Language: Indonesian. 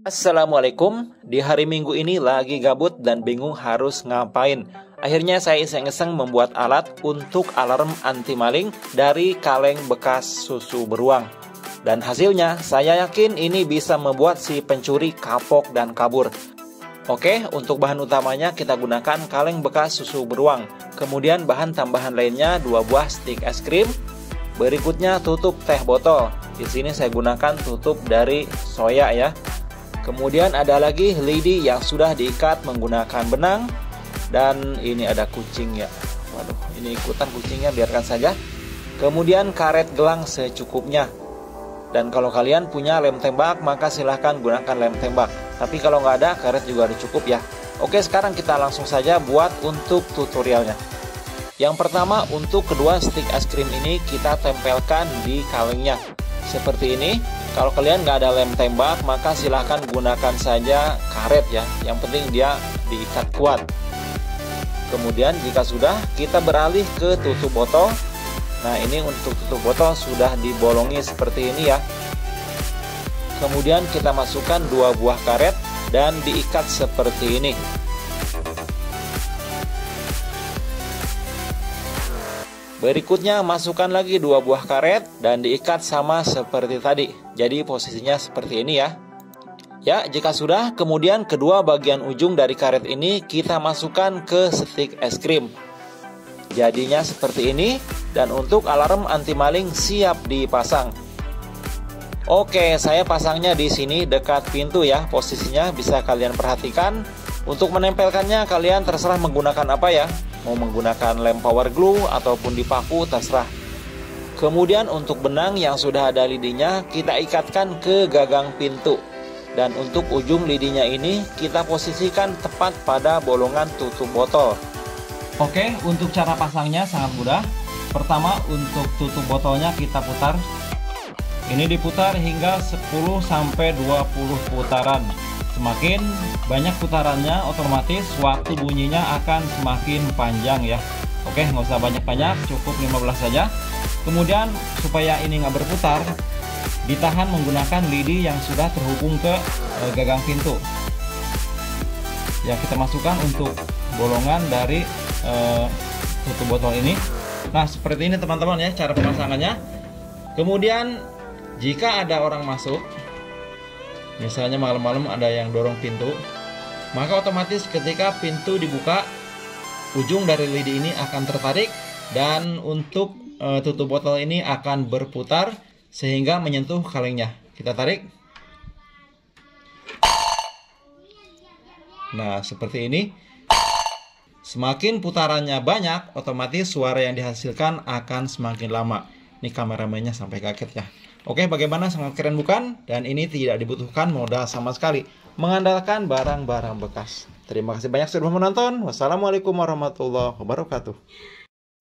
Assalamualaikum, di hari Minggu ini lagi gabut dan bingung harus ngapain. Akhirnya saya iseng-iseng membuat alat untuk alarm anti maling dari kaleng bekas susu beruang. Dan hasilnya, saya yakin ini bisa membuat si pencuri kapok dan kabur. Oke, untuk bahan utamanya kita gunakan kaleng bekas susu beruang. Kemudian bahan tambahan lainnya 2 buah stik es krim. Berikutnya tutup teh botol. Di sini saya gunakan tutup dari soya ya. Kemudian ada lagi lidi yang sudah diikat menggunakan benang. Dan ini ada kucing ya. Waduh, ini ikutan kucingnya, biarkan saja. Kemudian karet gelang secukupnya. Dan kalau kalian punya lem tembak, maka silahkan gunakan lem tembak. Tapi kalau nggak ada, karet juga udah cukup ya. Oke, sekarang kita langsung saja buat untuk tutorialnya. Yang pertama, untuk kedua stik es krim ini kita tempelkan di kalengnya. Seperti ini. Kalau kalian nggak ada lem tembak, maka silahkan gunakan saja karet ya. Yang penting dia diikat kuat. Kemudian jika sudah, kita beralih ke tutup botol. Nah, ini untuk tutup botol sudah dibolongi seperti ini ya. Kemudian kita masukkan 2 buah karet dan diikat seperti ini. Berikutnya masukkan lagi 2 buah karet dan diikat sama seperti tadi. Jadi posisinya seperti ini ya. Ya, jika sudah, kemudian kedua bagian ujung dari karet ini kita masukkan ke stik es krim. Jadinya seperti ini, dan untuk alarm anti maling siap dipasang. Oke, saya pasangnya di sini dekat pintu ya. Posisinya bisa kalian perhatikan. Untuk menempelkannya kalian terserah menggunakan apa ya. Mau menggunakan lem power glue ataupun dipaku, terserah. Kemudian untuk benang yang sudah ada lidinya kita ikatkan ke gagang pintu. Dan untuk ujung lidinya ini kita posisikan tepat pada bolongan tutup botol. Oke, untuk cara pasangnya sangat mudah. Pertama, untuk tutup botolnya kita putar. Ini diputar hingga 10-20 putaran. Semakin banyak putarannya, otomatis waktu bunyinya akan semakin panjang ya. Oke, nggak usah banyak-banyak, cukup 15 saja. Kemudian supaya ini nggak berputar, ditahan menggunakan lidi yang sudah terhubung ke gagang pintu. Ya, kita masukkan untuk bolongan dari tutup botol ini. Nah, seperti ini teman-teman ya cara pemasangannya. Kemudian jika ada orang masuk, misalnya malam-malam ada yang dorong pintu, maka otomatis ketika pintu dibuka, ujung dari lidi ini akan tertarik, dan untuk tutup botol ini akan berputar sehingga menyentuh kalengnya. Kita tarik. Nah, seperti ini. Semakin putarannya banyak, otomatis suara yang dihasilkan akan semakin lama. Ini kameramennya sampai kaget ya. Oke, bagaimana? Sangat keren bukan? Dan ini tidak dibutuhkan modal sama sekali. Mengandalkan barang-barang bekas. Terima kasih banyak sudah menonton. Wassalamualaikum warahmatullahi wabarakatuh.